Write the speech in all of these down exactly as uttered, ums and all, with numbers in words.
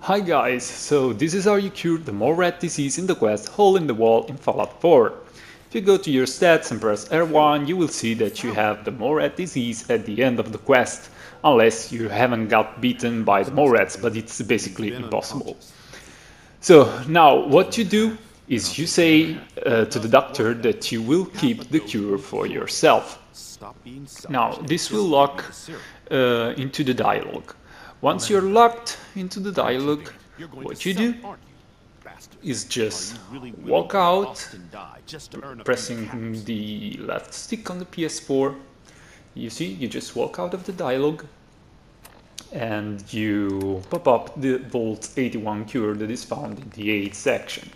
Hi guys, so this is how you cure the more rat disease in the quest Hole in the Wall in Fallout four. If you go to your stats and press R one, you will see that you have the more rat disease at the end of the quest, unless you haven't got beaten by the more rats, but it's basically impossible. So now what you do is you say uh, to the doctor that you will keep the cure for yourself. Now this will lock uh, into the dialogue. Once you're locked into the dialogue, what you do is just walk out, pressing the left stick on the P S four. You see, you just walk out of the dialogue and you pop up the Vault eighty-one cure that is found in the aid section.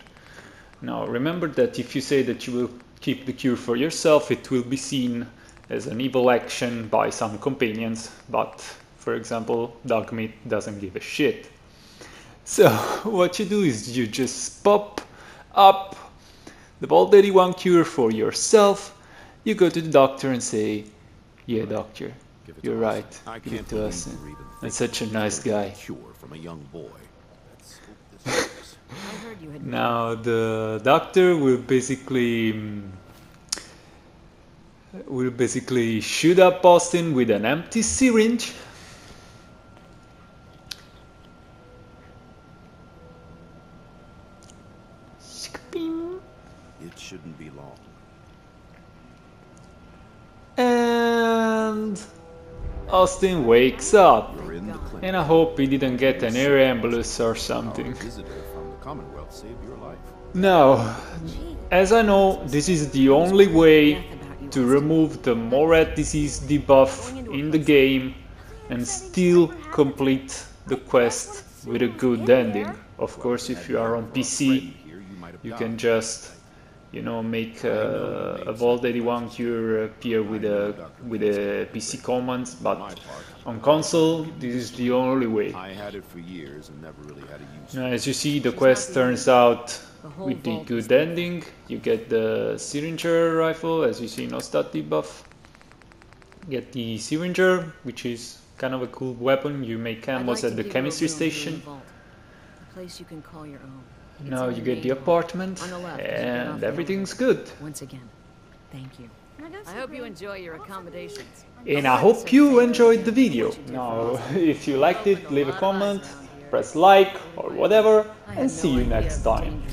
Now remember that if you say that you will keep the cure for yourself, it will be seen as an evil action by some companions, but for example Dogmeat doesn't give a shit. So what you do is you just pop up the Vault eighty-one cure for yourself, you go to the doctor and say, yeah doctor, you're right, give it to us, and such a nice guy. Now the doctor will basically will basically shoot up Austin with an empty syringe. It shouldn't be long. And Austin wakes up, and I hope he didn't get an air ambulance or something. Now, as I know, this is the only way to remove the Morat disease debuff in the game and still complete the quest with a good ending. Of course, if you are on P C, you can just, you know, make uh, a Vault eighty-one cure appear with a with a P C commands, but on console this is the only way. Now, as you see, the quest turns out with the good ending. You get the Syringer rifle, as you see, no stat debuff. Get the Syringer, which is kind of a cool weapon. You make combos at the chemistry station. A place you can call your own. Now you get the apartment, and everything's good. Once again, thank you. I hope you enjoy your accommodations. And I hope you enjoyed the video. Now, if you liked it, leave a comment, press like or whatever, and see you next time.